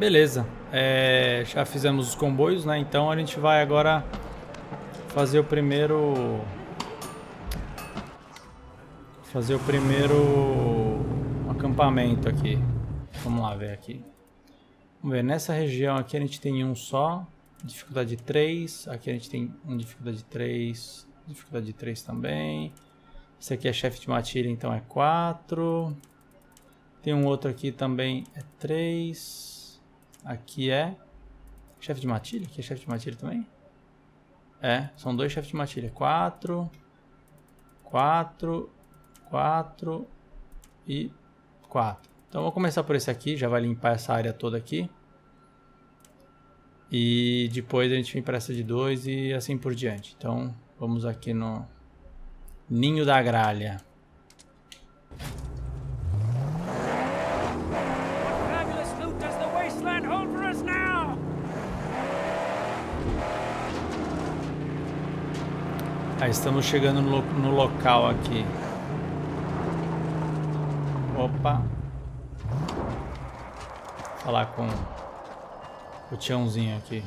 Beleza, já fizemos os comboios, né? Então a gente vai agora fazer o primeiro... acampamento aqui. Vamos lá ver aqui. Vamos ver, nessa região aqui a gente tem um só, dificuldade 3. Aqui a gente tem um dificuldade 3, dificuldade 3 também. Esse aqui é chefe de matilha, então é 4. Tem um outro aqui também, é 3. Aqui é chefe de matilha? Aqui é chefe de matilha também? É, são dois chefes de matilha. 4, 4, 4 e 4. Então eu vou começar por esse aqui, já vai limpar essa área toda aqui. E depois a gente vem para essa de 2 e assim por diante. Então vamos aqui no Ninho da Gralha. Ah, estamos chegando no local aqui. Opa. Vou falar com o Tiãozinho aqui.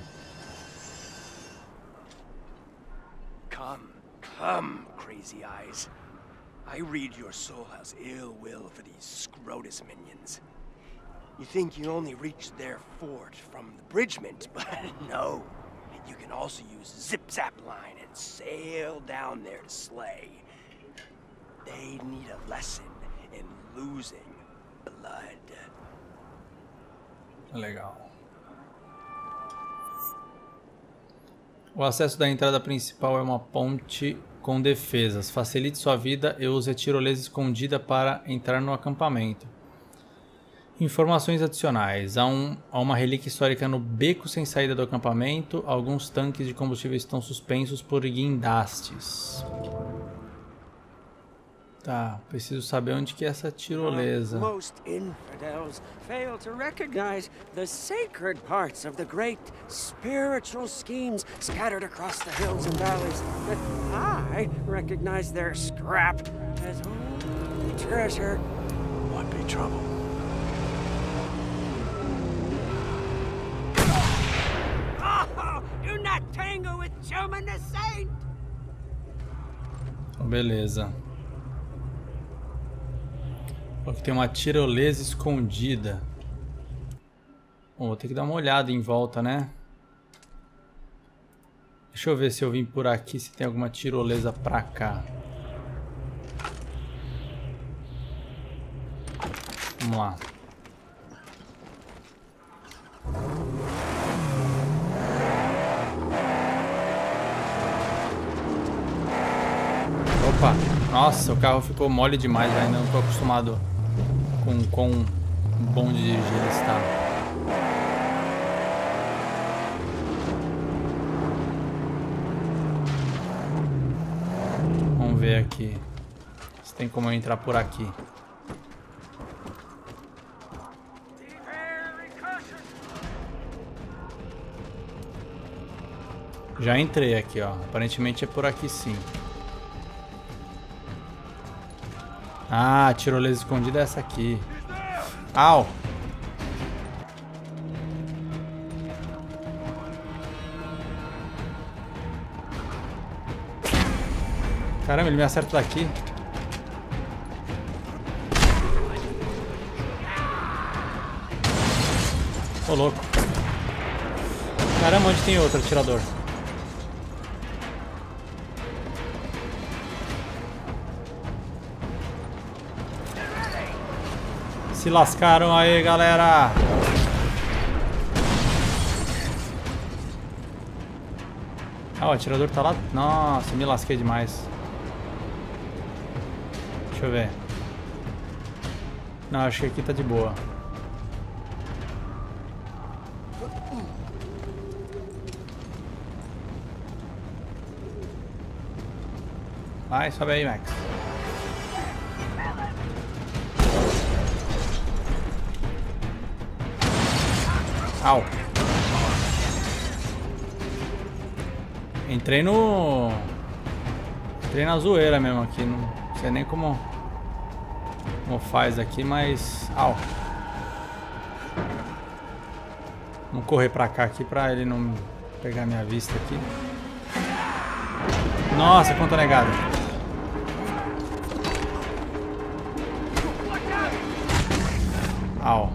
Come, crazy eyes. I read your soul has ill will for these Scrotus minions. You think you only reached their fort from the bridgment, but no. You can also use zip-zap line and sail down there to slay. They need a lesson in losing blood. Legal. O acesso da entrada principal é uma ponte com defesas. Facilite sua vida e use a tirolesa escondida para entrar no acampamento. Informações adicionais. Há uma relíquia histórica no beco sem saída do acampamento. Alguns tanques de combustível estão suspensos por guindastes. Tá, preciso saber onde que é essa tirolesa. Most infidels fail to recognize the sacred parts of the great spiritual schemes scattered across the hills and valleys. I recognize their scrap as holy treasure. Might be trouble. Beleza. Aqui tem uma tirolesa escondida. Bom, vou ter que dar uma olhada em volta, né? Deixa eu ver se eu vim por aqui, se tem alguma tirolesa pra cá. Vamos lá. Opa, nossa, o carro ficou mole demais, né? Ainda não estou acostumado com um bom de dirigir ele está. Vamos ver aqui se tem como eu entrar por aqui. Já entrei aqui, ó. Aparentemente é por aqui sim. Ah, a tirolesa escondida é essa aqui. Au! Caramba, ele me acerta daqui. Ô, louco. Caramba, onde tem outro atirador? Se lascaram aí, galera. Ah, o atirador tá lá. Nossa, me lasquei demais. Deixa eu ver. Não, acho que aqui tá de boa. Vai, sobe aí, Max. Au. Entrei na zoeira mesmo aqui. Não sei nem como faz aqui, mas... Au. Vamos correr pra cá aqui pra ele não pegar minha vista aqui. Nossa, quanto negado. Au.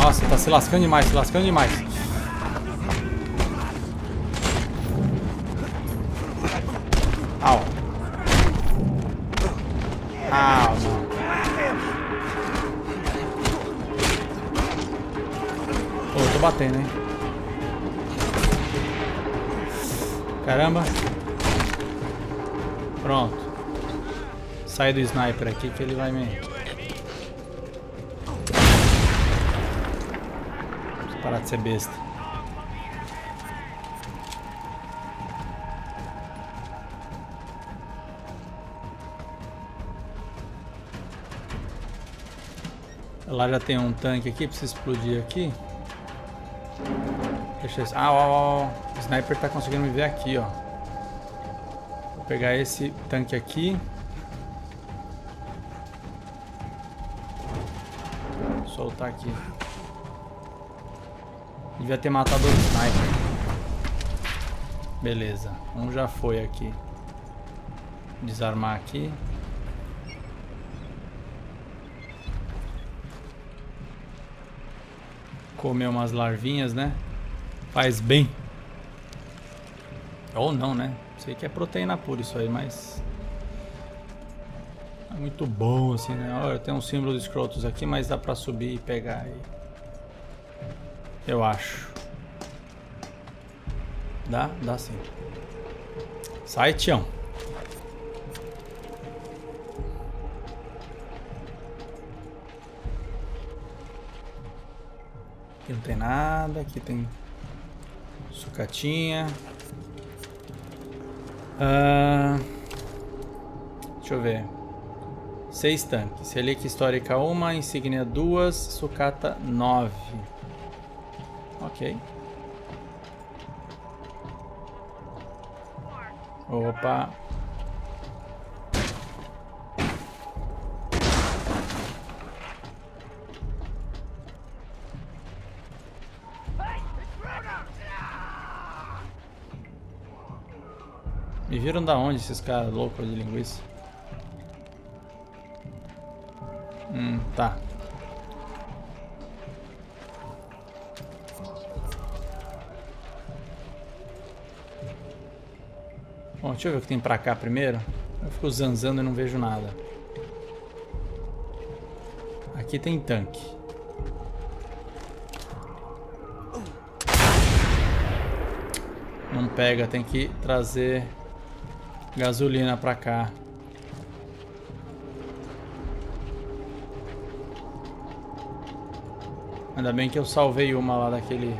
Nossa, tá se lascando demais, Au. Au. Pô, eu tô batendo, hein? Caramba. Pronto. Sai do sniper aqui que ele vai me... Parar de ser besta. Lá já tem um tanque aqui, precisa explodir aqui. Deixa eu... Ah, ó, ó, o sniper tá conseguindo me ver aqui, ó. Vou pegar esse tanque aqui. Vou soltar aqui. Devia ter matado o sniper. Beleza. Um já foi aqui. Desarmar aqui. Comer umas larvinhas, né? Faz bem. Ou não, né? Sei que é proteína pura isso aí, mas... É muito bom, assim, né? Olha, tem um símbolo de Scrotus aqui, mas dá pra subir e pegar aí. Eu acho. Dá? Dá sim. Sai, Tião. Aqui não tem nada. Aqui tem sucatinha. Deixa eu ver. 6 tanques. Relíquia histórica 1, insígnia 2, sucata 9. Ok. Opa. Me viram da onde esses caras loucos de linguiça? Tá. Bom, deixa eu ver o que tem pra cá primeiro. Eu fico zanzando e não vejo nada. Aqui tem tanque. Não pega, tem que trazer gasolina pra cá. Ainda bem que eu salvei uma lá daquele...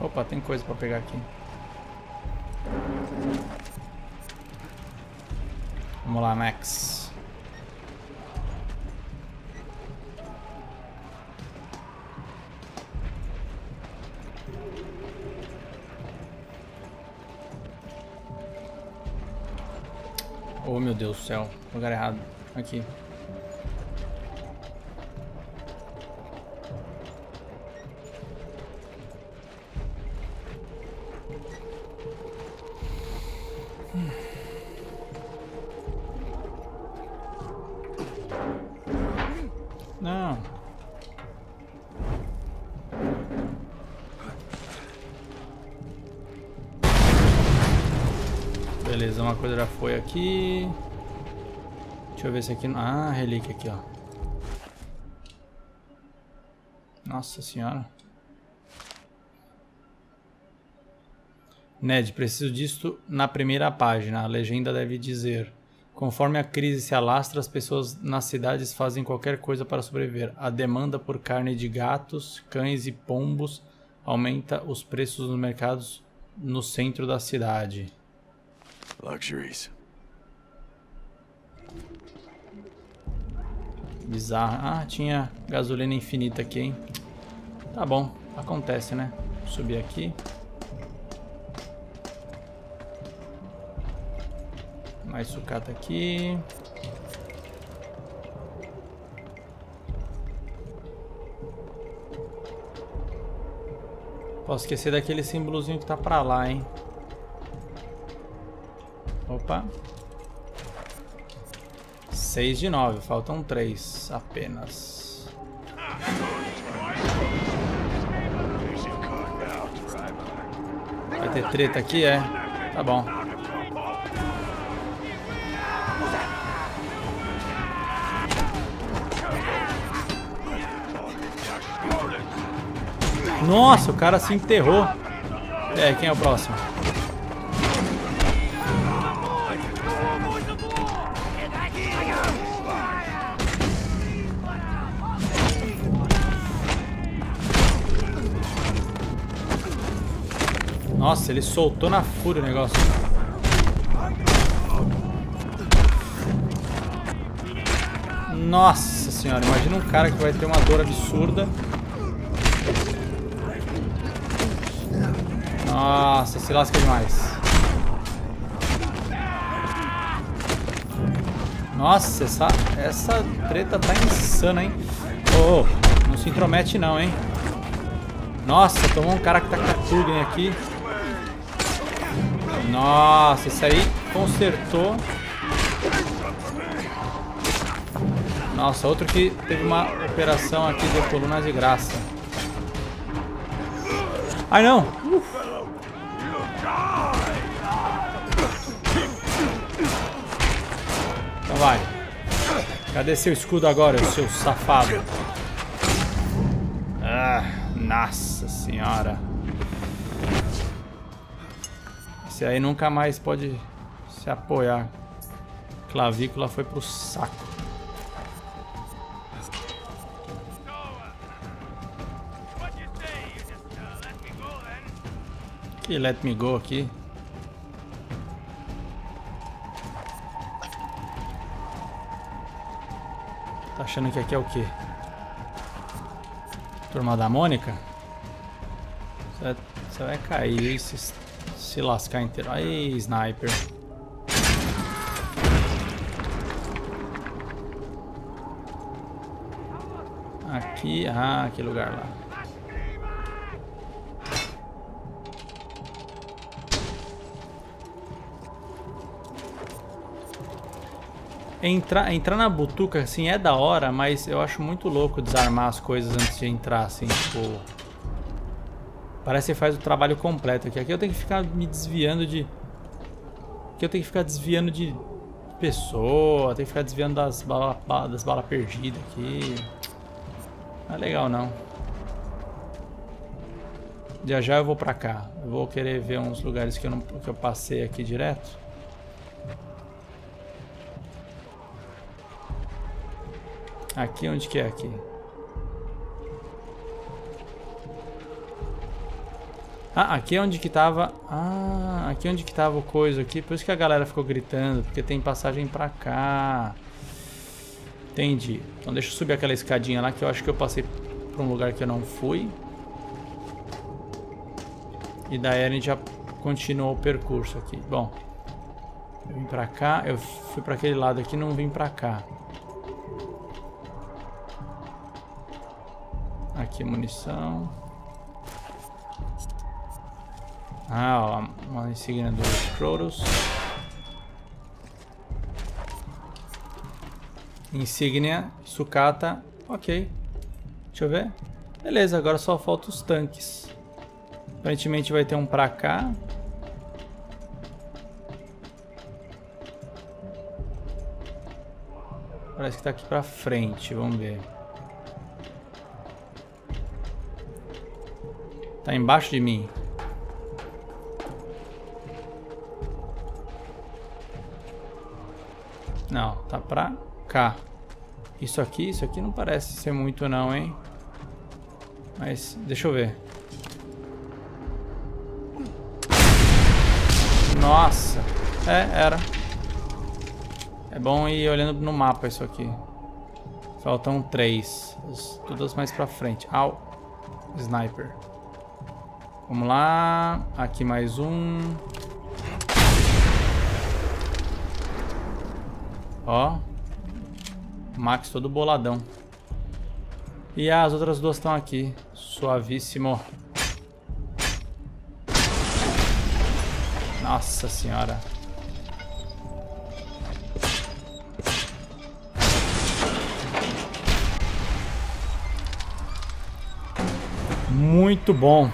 Opa, tem coisa pra pegar aqui. Vamos lá, Max. Oh, meu Deus do céu. Lugar errado. Aqui. Não. Beleza, uma coisa já foi aqui. Deixa eu ver se aqui... Ah, relíquia aqui, ó. Nossa senhora. Ned, preciso disto na primeira página. A legenda deve dizer... Conforme a crise se alastra, as pessoas nas cidades fazem qualquer coisa para sobreviver. A demanda por carne de gatos, cães e pombos aumenta os preços nos mercados no centro da cidade. Luxuries. bizarra. Ah, tinha gasolina infinita aqui, hein? Tá bom, acontece, né? Vou subir aqui. Mais sucata aqui. Posso esquecer daquele símbolozinho que tá pra lá, hein? Opa. 6 de 9, faltam 3 apenas. Vai ter treta aqui, é? Tá bom. Nossa, o cara se enterrou. É, quem é o próximo? Nossa, ele soltou na fúria o negócio. Nossa senhora, imagina um cara que vai ter uma dor absurda. Nossa, se lasca demais. Nossa, essa treta tá insana, hein? Oh, oh, não se intromete não, hein? Nossa, tomou um cara que tá com a Tuggen aqui. Nossa, isso aí consertou. Nossa, outro que teve uma operação aqui de coluna de graça. Ai não! Então vai. Cadê seu escudo agora, seu safado? Ah, nossa senhora. Esse aí nunca mais pode se apoiar. Clavícula foi pro saco. Que let me go aqui. Tá achando que aqui é o quê? Turma da Mônica? Você vai cair, se lascar inteiro. Aí, sniper. Aqui. Ah, que lugar lá. Entrar na butuca, assim, é da hora, mas eu acho muito louco desarmar as coisas antes de entrar, assim, tipo... Parece que faz o trabalho completo aqui. Aqui eu tenho que ficar me desviando de... Aqui eu tenho que ficar desviando de pessoa. Tenho que ficar desviando das balas perdidas aqui. Não é legal, não. Já eu vou pra cá. Eu vou querer ver uns lugares que eu passei aqui direto. Aqui, onde que é aqui? Ah, aqui é onde que tava... Ah, aqui é onde que tava o coisa aqui. Por isso que a galera ficou gritando, porque tem passagem pra cá. Entendi. Então deixa eu subir aquela escadinha lá, que eu acho que eu passei pra um lugar que eu não fui. E daí a gente já continuou o percurso aqui. Bom, eu vim pra cá. Eu fui pra aquele lado aqui, não vim pra cá. Aqui, munição. Ah, ó, uma insígnia do Scrotus. Insígnia, sucata, ok. Deixa eu ver. Beleza, agora só falta os tanques. Aparentemente vai ter um pra cá. Parece que tá aqui pra frente, vamos ver. Tá embaixo de mim. Não, tá pra cá. Isso aqui não parece ser muito não, hein? Mas, deixa eu ver. Nossa. É, era. É bom ir olhando no mapa isso aqui. Faltam 3. Todas mais pra frente. Au. Sniper. Vamos lá. Aqui mais um. Ó. Max todo boladão. E as outras duas estão aqui. Suavíssimo. Nossa senhora.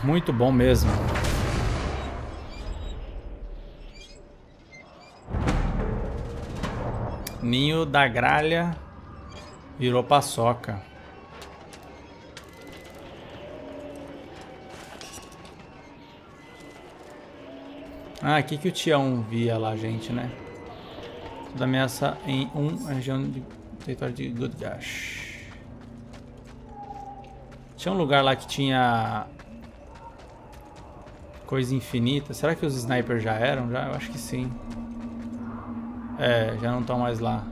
Muito bom mesmo. Ninho da Gralha virou paçoca. Ah, aqui que o Tião via lá, gente, né? Toda ameaça em região de território de Godash. Tinha um lugar lá que tinha coisa infinita. Será que os snipers já eram? Já? Eu acho que sim. É, já não estão mais lá.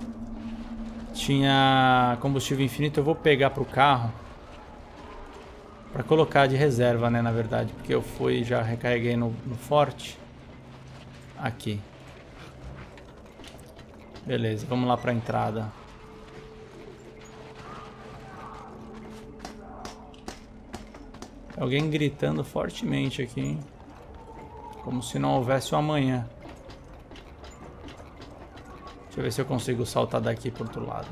Tinha combustível infinito. Eu vou pegar pro carro pra colocar de reserva, né, na verdade. Porque eu fui e já recarreguei no forte. Aqui. Beleza, vamos lá pra entrada. Alguém gritando fortemente aqui, hein? Como se não houvesse um amanhã. Deixa eu ver se eu consigo saltar daqui pro outro lado.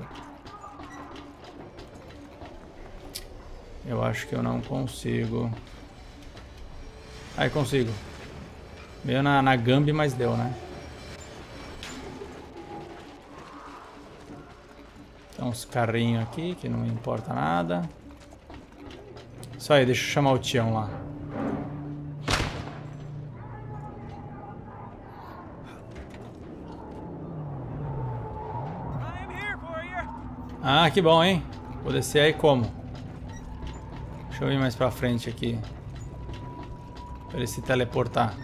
Eu acho que eu não consigo. Aí consigo. Meio na gambi, mas deu, né? Então uns carrinhos aqui, que não importa nada. Isso aí, deixa eu chamar o Tião lá. Ah, que bom, hein? Vou descer aí como? Deixa eu ir mais pra frente aqui. Pra ele se teleportar.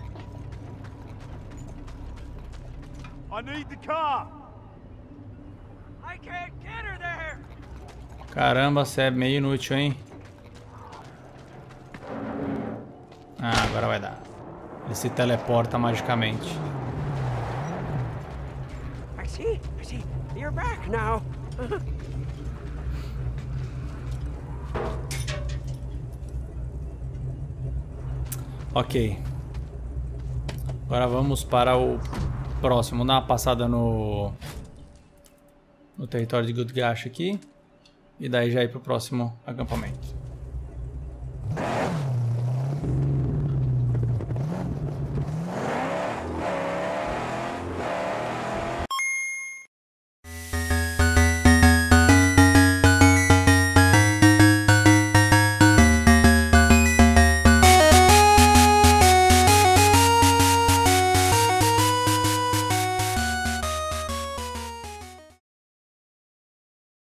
Caramba, você é meio inútil, hein? Ah, agora vai dar. Ele se teleporta magicamente. I see. You're back now. Ok. Agora vamos para o próximo. Vamos dar uma passada no território de Gutgash aqui. E daí já ir para o próximo acampamento.